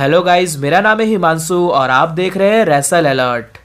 Hello guys, मेरा नाम है हिमांशु और आप देख रहे हैं रेसल अलर्ट।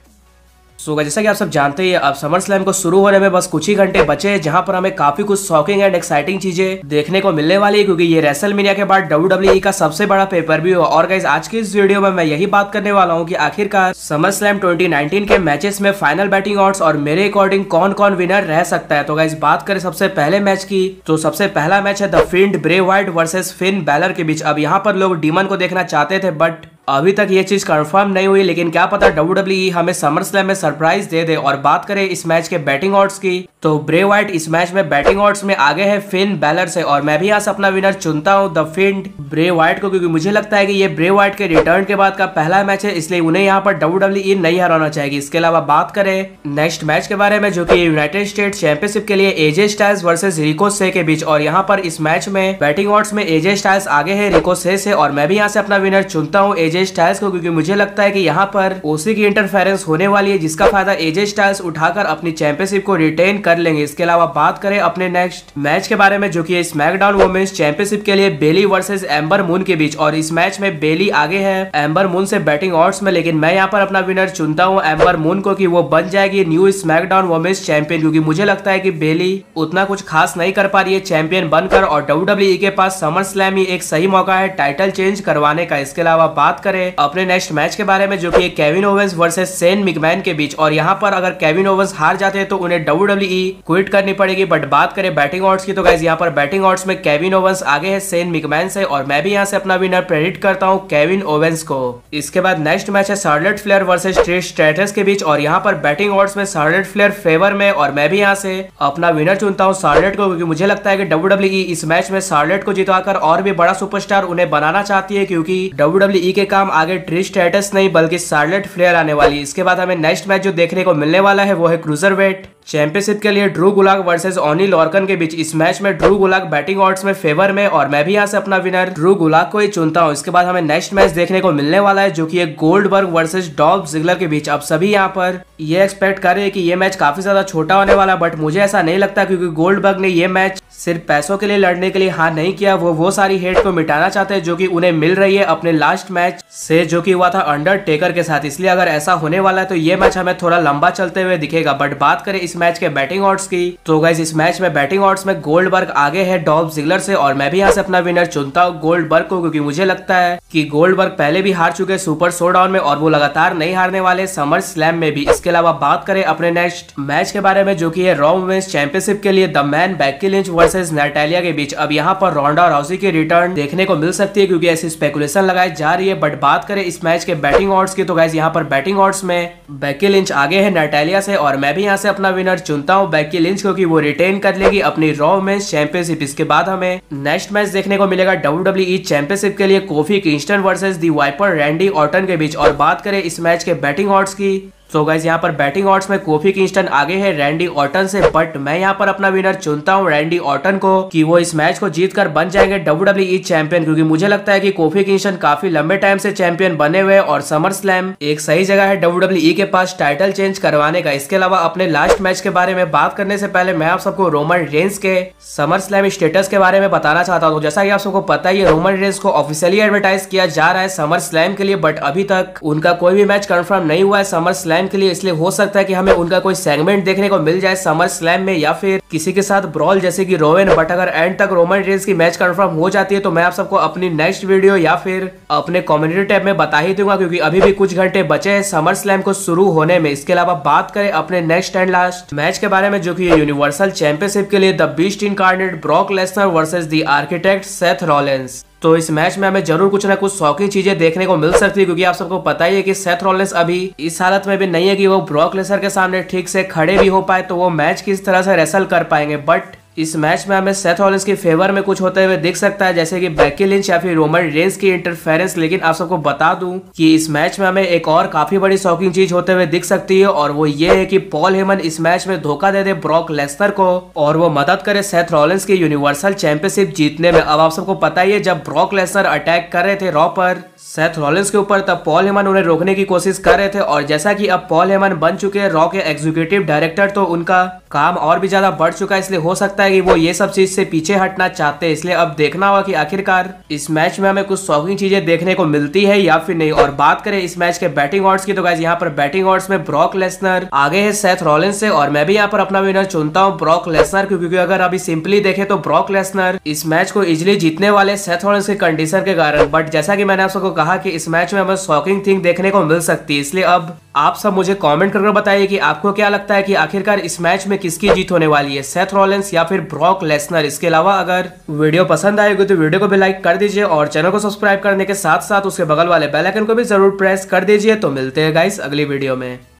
सो जैसा कि आप सब जानते हैं, अब समर स्लैम को शुरू होने में बस कुछ ही घंटे बचे हैं, जहां पर हमें काफी कुछ शॉकिंग एंड एक्साइटिंग चीजें देखने को मिलने वाली है, क्योंकि ये रेसलमेनिया के बाद WWE का सबसे बड़ा पेपर भी हो। और गाइज, आज के इस वीडियो में मैं यही बात करने वाला हूं कि आखिरकार समर स्लैम 2019 के मैचेस में फाइनल बैटिंग ऑड्स और मेरे अकॉर्डिंग कौन कौन विनर रह सकता है। तो गाइज, बात करें सबसे पहले मैच की, तो सबसे पहला मैच है the fiend Bray Wyatt versus Finn Balor के बीच। अब यहाँ पर लोग डीमन को देखना चाहते थे, बट अभी तक ये चीज कंफर्म नहीं हुई, लेकिन क्या पता WWE हमें समर स्लैम में सरप्राइज दे दे। और बात करें इस मैच के बैटिंग ऑड्स की, तो ब्रे वाइट इस मैच में बैटिंग ऑड्स में आगे है फिन बैलर से, और मैं भी यहाँ से अपना विनर चुनता हूँ द फिंड ब्रे वाइट को, क्योंकि मुझे लगता है कि ये ब्रे वाइट के रिटर्न के बाद का पहला मैच है, इसलिए उन्हें यहाँ पर WWE नहीं हराना चाहिए। इसके अलावा बात करें नेक्स्ट मैच के बारे में, जो कि यूनाइटेड स्टेट चैंपियनशिप के लिए एजे स्टाइल्स वर्सेज रिकोशे के बीच। और यहाँ पर इस मैच में बैटिंग ऑड्स में एजे स्टाइल्स आगे है रिकोशे से, और मैं भी यहाँ से अपना विनर चुनता हूँ एजे स्टाइल्स को, क्योंकि मुझे लगता है कि यहाँ पर ओसी की इंटरफेरेंस होने वाली है, जिसका फायदा एजे स्टाइल्स उठाकर अपनी चैंपियनशिप को रिटेन कर लेंगे। इसके अलावा बात करें अपने नेक्स्ट मैच के बारे में, जो कि स्मैकडाउन वुमेन्स चैंपियनशिप के लिए बेली वर्सेस एम्बर मून के बीच। और इस मैच में बेली आगे है एम्बर मून से बैटिंग ऑड्स में, लेकिन मैं यहाँ पर अपना विनर चुनता हूँ एम्बर मून को कि वो बन जाएगी न्यू स्मैकडाउन वुमेन्स चैंपियन, क्योंकि मुझे लगता है कि बेली उतना कुछ खास नहीं कर पा रही है चैंपियन बनकर, और WWE के पास समर स्लैम ही एक सही मौका है टाइटल चेंज करवाने का। इसके अलावा बात करें अपने नेक्स्ट मैच के बारे में, जो कि Kevin Owens versus Shane McMahon के बीच। और यहाँ पर अगर केविन ओवेंस हार जाते हैं तो उन्हें WWE क्विट करनी पड़ेगी। बट बात करें बैटिंग ऑड्स की, तो गाइस यहाँ पर बैटिंग ऑड्स में केविन ओवेंस आगे है सेन मिगमैन से, और मैं भी यहाँ से अपना विनर प्रेडिक्ट करता हूँ केविन ओवेंस को। इसके बाद नेक्स्ट मैच है Charlotte Flair versus Trish Stratus के बीच, और यहाँ पर बैटिंग ऑड्स में शार्लेट फ्लेयर फेवर में, और मैं भी यहाँ से अपना विनर चुनता हूँ शार्लेट को, क्योंकि मुझे लगता है कि WWE इस मैच में शार्लेट को जितवाकर और भी बड़ा सुपरस्टार उन्हें बनाना चाहती है, क्योंकि WWE के काम आगे ट्रिश स्ट्रेटस नहीं बल्कि शार्लेट फ्लेयर आने वाली। इसके बाद हमें नेक्स्ट मैच जो देखने को मिलने वाला है वो है क्रूजरवेट चैंपियनशिप के लिए Drew Gulak versus Oney Lorcan के बीच। इस मैच में ड्रू गुलाक बैटिंग ऑड्स में फेवर में, और मैं भी यहाँ से अपना विनर ड्रू गुलाक को ही चुनता हूँ। इसके बाद हमें नेक्स्ट मैच देखने को मिलने वाला है, जो कि है गोल्डबर्ग वर्सेस डॉल्फ जिगलर के बीच। अब सभी यहाँ पर ये एक्सपेक्ट कर रहे हैं कि ये मैच काफी ज्यादा छोटा होने वाला, बट मुझे ऐसा नहीं लगता, क्योंकि गोल्डबर्ग ने ये मैच सिर्फ पैसों के लिए लड़ने के लिए हार नहीं किया, वो सारी हेट को मिटाना चाहते हैं जो कि उन्हें मिल रही है अपने लास्ट मैच से, जो कि हुआ था अंडरटेकर के साथ। इसलिए अगर ऐसा होने वाला है तो ये मैच हमें थोड़ा लंबा चलते हुए दिखेगा। बट बात करें इस मैच के बैटिंग ऑड्स की, तो गाइस इस मैच में बैटिंग ऑड्स में गोल्डबर्ग आगे है डॉल्फ जिगलर से, और मैं भी यहाँ से अपना विनर चुनता हूँ गोल्डबर्ग को, क्योंकि मुझे लगता है कि गोल्डबर्ग पहले भी हार चुके सुपर शोडाउन में, और वो लगातार नहीं हारने वाले समर स्लैम में भी। इसके अलावा बात करें अपने नेक्स्ट मैच के बारे में, जो की है रॉ वुमेन्स चैंपियनशिप के लिए the man Becky Lynch versus Natalya के बीच। अब यहाँ पर रोंडा राउजी की रिटर्न देखने को मिल सकती है, क्योंकि ऐसी स्पेकुलेशन लगाई जा रही है। बट बात करें इस मैच के बैटिंग ऑड्स की, तो गाइस यहाँ पर बैटिंग ऑड्स में बेकी लिंच आगे है नटालिया से, और मैं भी यहाँ से अपना विनर चुनता हूँ बेकी लिंच, क्योंकि वो रिटेन कर लेगी अपनी रॉ वुमेन्स चैंपियनशिप। इसके बाद हमें नेक्स्ट मैच देखने को मिलेगा WWE चैंपियनशिप के लिए Kofi Kingston versus the Viper Randy Orton के बीच। और बात करें इस मैच के बैटिंग ऑड्स की, तो गाइस यहाँ पर बैटिंग ऑड्स में कोफी किंगस्टन आगे है रैंडी ऑर्टन से, बट मैं यहाँ पर अपना विनर चुनता हूँ रैंडी ऑर्टन को कि वो इस मैच को जीतकर बन जाएंगे WWE चैंपियन, क्योंकि मुझे लगता है कि कोफी किंगस्टन काफी लंबे टाइम से चैंपियन बने हुए, और समर स्लैम एक सही जगह है WWE के पास टाइटल चेंज करवाने का। इसके अलावा अपने लास्ट मैच के बारे में बात करने से पहले मैं आप सबको रोमन रेंस के समर स्लैम स्टेटस के बारे में बताना चाहता हूँ। जैसा कि आप सबको पता है, रोमन रेंस को ऑफिशियली एडवर्टाइज किया जा रहा है समर स्लैम के लिए, बट अभी तक उनका कोई भी मैच कंफर्म नहीं हुआ है समर स्लैम के लिए, इसलिए हो सकता है कि हमें उनका कोई सेगमेंट देखने को मिल जाए समर स्लैम में, या फिर किसी के साथ ब्रॉल जैसे कि रोवन। बट अगर एंड तक रोमन रेंस की मैच कंफर्म हो जाती है तो मैं आप सबको अपनी नेक्स्ट वीडियो या फिर अपने कम्युनिटी टैब में बता ही दूंगा, क्योंकि अभी भी कुछ घंटे बचे हैं समर स्लैम को शुरू होने में। इसके अलावा बात करें अपने नेक्स्ट एंड लास्ट मैच के बारे में, जो की यूनिवर्सल चैंपियनशिप के लिए the beast incarnate Brock Lesnar versus the architect Seth Rollins. तो इस मैच में हमें जरूर कुछ ना कुछ शॉकिंग चीजें देखने को मिल सकती है, क्योंकि आप सबको पता ही है कि सेथ रॉलिन्स अभी इस हालत में भी नहीं है कि वो ब्रॉक लेसनर के सामने ठीक से खड़े भी हो पाए, तो वो मैच किस तरह से रेसल कर पाएंगे। बट इस मैच में हमें सेथ रॉलिन्स के फेवर में कुछ होते हुए दिख सकता है, जैसे कि बेकी लिंच या फिर रोमन रेंस की इंटरफेरेंस। लेकिन आप सबको बता दूं कि इस मैच में हमें एक और काफी बड़ी शॉकिंग चीज होते हुए दिख सकती है, और वो ये है कि पॉल हेमन इस मैच में धोखा दे दे ब्रॉक लेसनर को, और वो मदद करे सेथ रॉलिन्स की यूनिवर्सल चैंपियनशिप जीतने में। अब आप सबको पता ही है, जब ब्रॉक लेसनर अटैक कर रहे थे रॉ पर सेथ रॉलिन्स के ऊपर, तब पॉल हेमन उन्हें रोकने की कोशिश कर रहे थे, और जैसा कि अब पॉल हेमन बन चुके हैं रॉ के एग्जीक्यूटिव डायरेक्टर, तो उनका काम और भी ज्यादा बढ़ चुका है, इसलिए हो सकता है है कि वो ये सब चीज से पीछे हटना चाहते हैं, इसलिए अब देखना होगा कि आखिरकार इस मैच में हमें कुछ शॉकिंग चीजें देखने को मिलती है या फिर नहीं। और बात करें इस मैच के बैटिंग ऑड्स की तो गाइस यहाँ पर बैटिंग ऑड्स में ब्रॉक लेसनर आगे है सेथ रॉलिंस से, और मैं भी यहाँ पर अपना विनर चुनता हूँ ब्रॉक लेसनर, क्योंकि अगर अभी सिंपली देखे तो ब्रॉक लेसनर इस मैच को इजिली जीतने वाले सेथ रॉलिंस के कंडीशन के कारण। बट जैसा कि मैंने आप सबको कहा कि इस मैच में हमें शॉकिंग थिंग देखने को मिल सकती है, इसलिए अब आप सब मुझे कमेंट करके बताइए कि आपको क्या लगता है कि आखिरकार इस मैच में किसकी जीत होने वाली है, सेथ रॉलिंस या फिर ब्रॉक लेसनर। इसके अलावा अगर वीडियो पसंद आएगी तो वीडियो को भी लाइक कर दीजिए और चैनल को सब्सक्राइब करने के साथ साथ उसके बगल वाले बेल आइकन को भी जरूर प्रेस कर दीजिए। तो मिलते हैं गाइस अगली वीडियो में।